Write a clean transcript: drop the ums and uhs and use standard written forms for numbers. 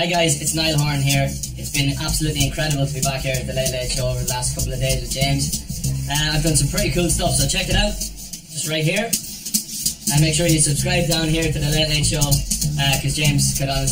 Hi guys, it's Niall Horan here. It's been absolutely incredible to be back here at the Late Late Show over the last couple of days with James. I've done some pretty cool stuff, so check it out, just right here. And make sure you subscribe down here to the Late Late Show, because James could honestly